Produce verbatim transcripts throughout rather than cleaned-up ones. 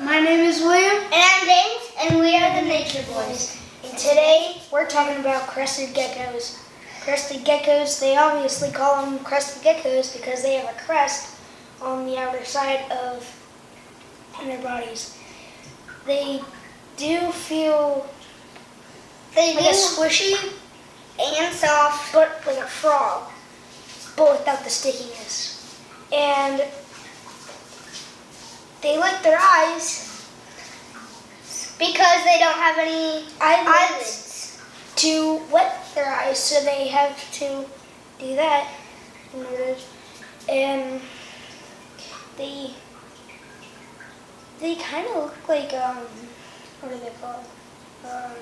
My name is William. And I'm James, and we are the Nature Boys. And today, we're talking about crested geckos. Crested geckos, they obviously call them crested geckos because they have a crest on the outer side of their bodies. They do feel they like do. a squishy and soft, but like a frog, but without the stickiness. And they like their eyes because they don't have any eyelids to wet their eyes, so they have to do that in order. And they they kind of look like um what are they called? Um,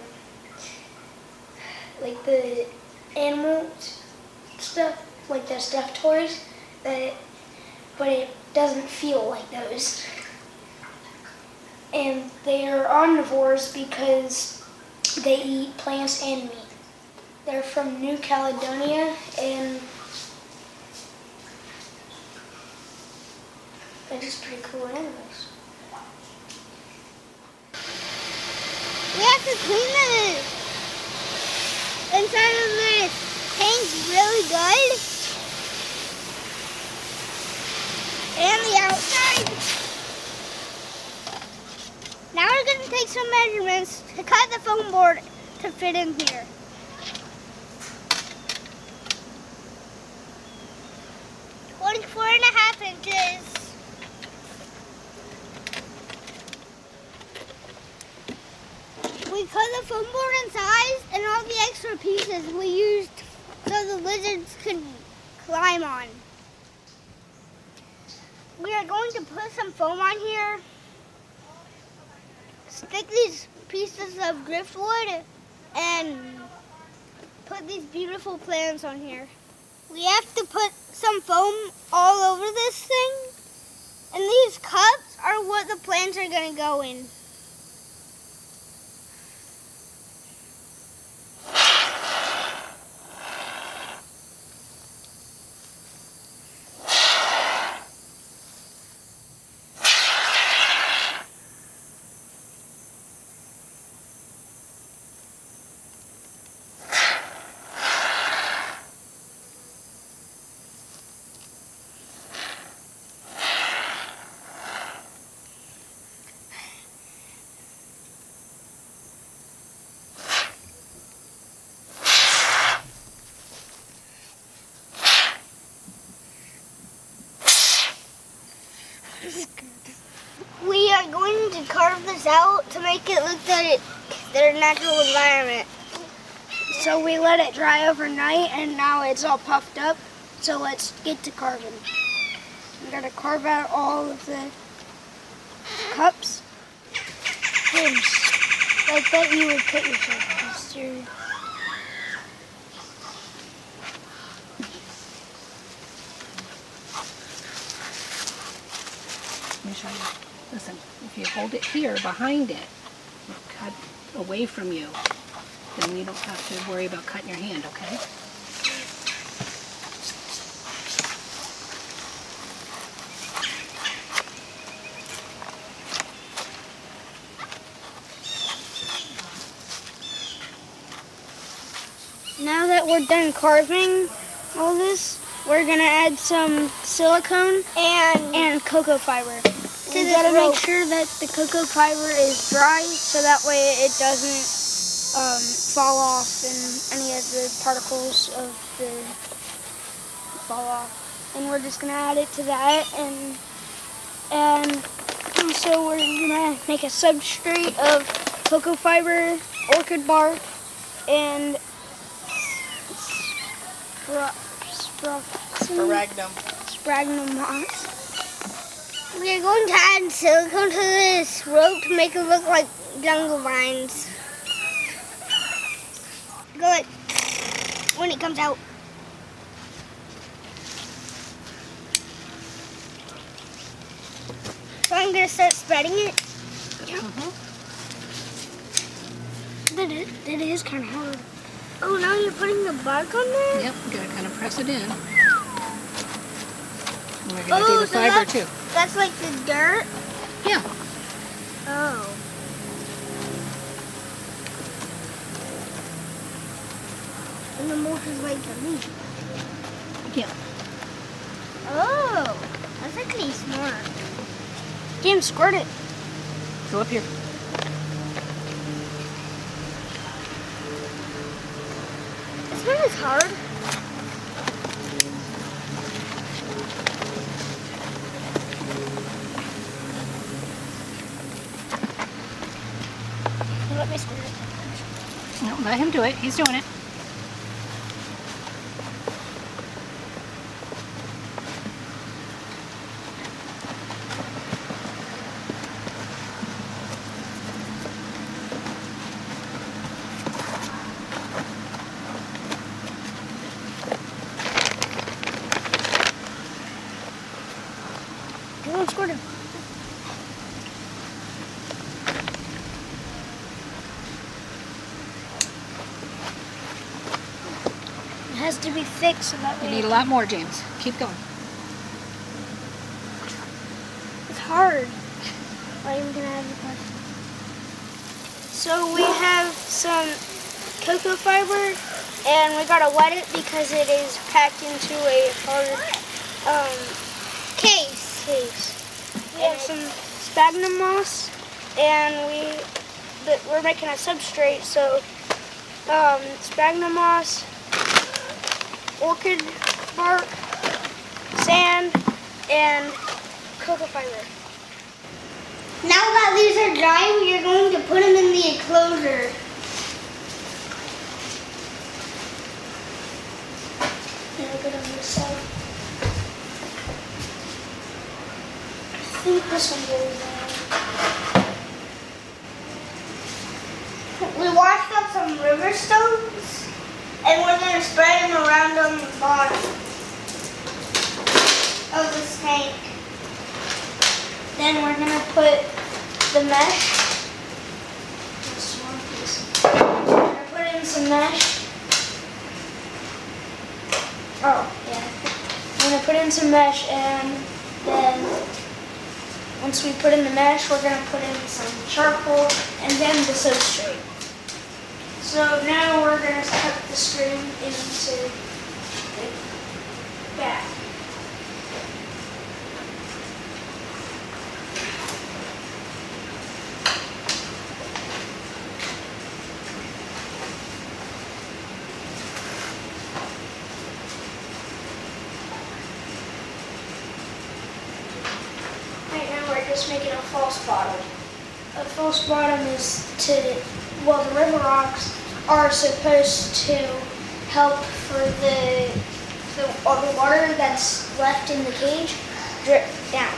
like the animal stuff, like the stuffed toys, that but it doesn't feel like those. And they are omnivores because they eat plants and meat. They're from New Caledonia, and they're just pretty cool animals. We have to clean the inside of the tanks really good, and the outside. Now we're going to take some measurements to cut the foam board to fit in here. twenty-four and a half inches. We cut the foam board in size, and all the extra pieces we used so the lizards could climb on. We are going to put some foam on here. Stick these pieces of driftwood and put these beautiful plants on here. We have to put some foam all over this thing. And these cups are what the plants are going to go in. We are going to carve this out to make it look like their natural environment. So we let it dry overnight, and now it's all puffed up. So let's get to carving. I'm going to carve out all of the cups. James, like that you would cut yourself, mister. Listen, if you hold it here behind it, or cut away from you, then you don't have to worry about cutting your hand, okay? Now that we're done carving all this, we're going to add some silicone and, and cocoa fiber. We've got to make sure that the cocoa fiber is dry so that way it doesn't um, fall off and any of the particles of the fall off. And we're just going to add it to that. And, and also we're going to make a substrate of cocoa fiber, orchid bark, and spra spra sphagnum. sphagnum moss. We are going to add silicone to this rope to make it look like jungle vines. Go like when it comes out. So I'm going to start spreading it. Yeah. Mm-hmm. That is, that is kind of hard. Oh, now you're putting the bark on there? Yep, you got to kind of press it in. And we're going to oh, do the so fiber too. That's like the dirt? Yeah. to move his way to me. Yeah. Oh, that's actually smart. James, squirt it. Go up here. It's not as hard. Let me squirt it. No, let him do it. He's doing it. Has to be thick so that way. You need a lot more, James. Keep going. It's hard. I'm gonna have a question. So we have some cocoa fiber, and we gotta wet it because it is packed into a hard um, case. case. We have some sphagnum moss, and we but we're making a substrate. So um, sphagnum moss, orchid bark, sand, and cocoa fiber. Now that these are dry, we are going to put them in the enclosure. Now get on this side. I think this one goes in. We washed up some river stones, and we're going to spread them around on the bottom of this tank. Then we're going to put the mesh. Just one piece. We're going to put in some mesh. Oh, yeah. We're going to put in some mesh, and then once we put in the mesh, we're going to put in some charcoal and then the substrate. So now we're going to cut the string into the back. Right now we're just making a false bottom. A false bottom is to, well, the river rocks are supposed to help for the, the, all the water that's left in the cage drip down.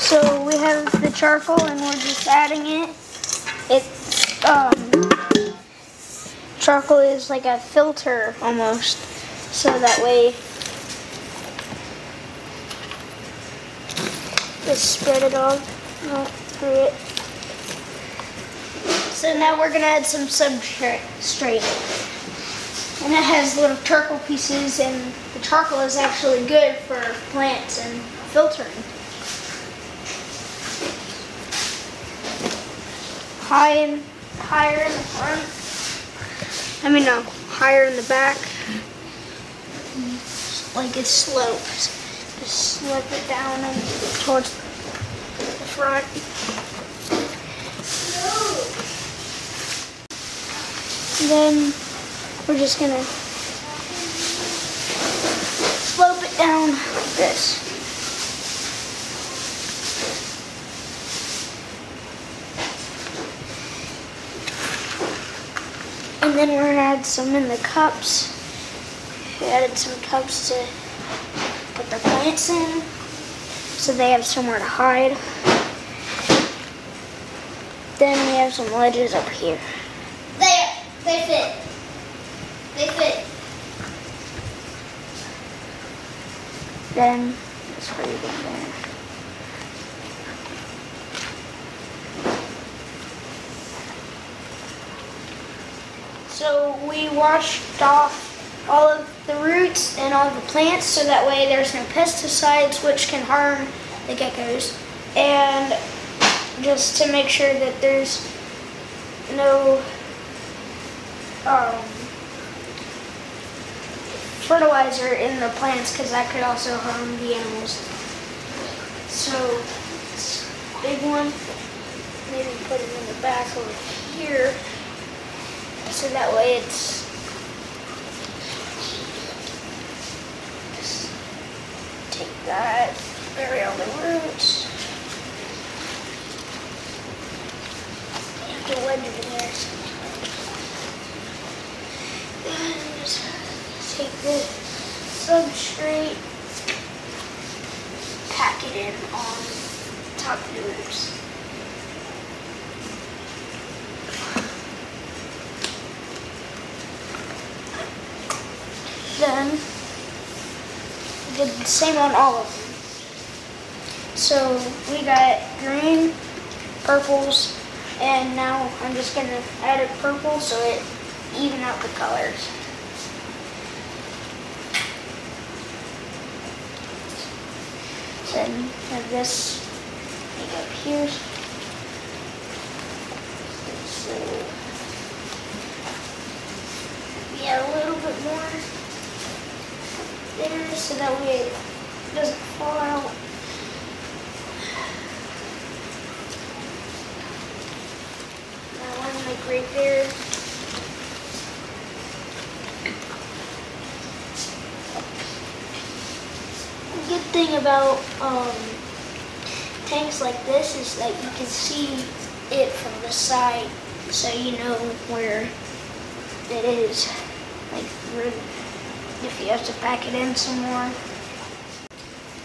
So we have the charcoal and we're just adding it. It's, um, charcoal is like a filter almost, so that way just spread it all through it. So now we're going to add some substrate, and it has little charcoal pieces, and the charcoal is actually good for plants and filtering. High in, higher in the front, I mean no, higher in the back, like it slopes, just slope it down and towards the front. Then we're just going to slope it down like this. And then we're going to add some in the cups. We added some cups to put the plants in so they have somewhere to hide. Then we have some ledges up here. They fit. They fit. Then let's put it in there. So we washed off all of the roots and all the plants so that way there's no pesticides which can harm the geckos, and just to make sure that there's no Um, fertilizer in the plants because that could also harm the animals. So this big one, maybe put it in the back over here so that way it's just take that, bury all the roots. You have to wedge it in there somehow. And just take the substrate, pack it in on top of the roots. Then, did the same on all of them. So we got green, purples, and now I'm just going to add it purple so it even out the colors. Then have this thing up here. So we add a little bit more there so that way it doesn't fall out. Like right there. The good thing about um, tanks like this is that you can see it from the side, so you know where it is. Like if you have to pack it in some more.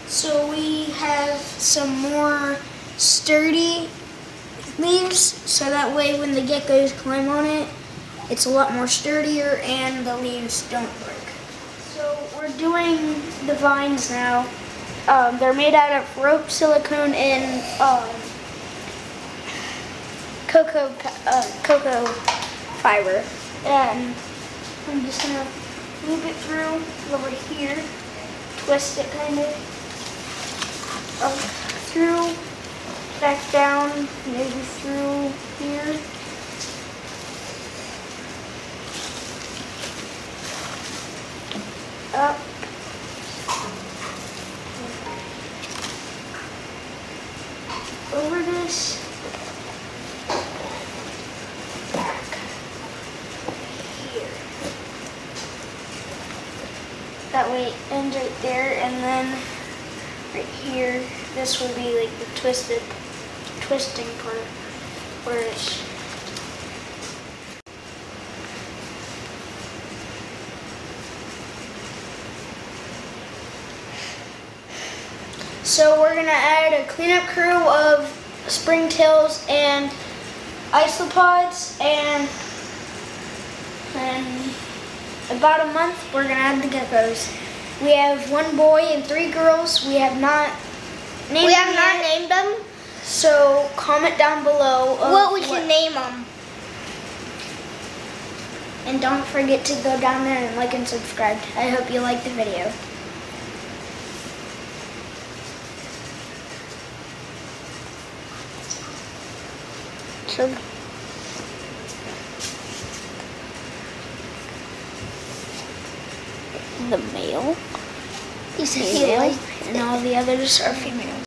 So we have some more sturdy leaves, so that way when the geckos climb on it, it's a lot more sturdier and the leaves don't break. So we're doing the vines now. Um, they're made out of rope, silicone, and um, cocoa uh, cocoa fiber. And I'm just gonna move it through over here, twist it kind of um, through. Back down, maybe through here. Up. Over this. Back. Here. That way it ends right there, and then right here, this would be like the twisted twisting part where it's so we're gonna add a cleanup crew of springtails and isopods, and in about a month we're gonna add the geckos. We have one boy and three girls. We have not named we have them not yet. named them. So comment down below of what we can what. name them. And don't forget to go down there and like and subscribe. I hope you liked the video. Sure. The male is female, and all the others are female.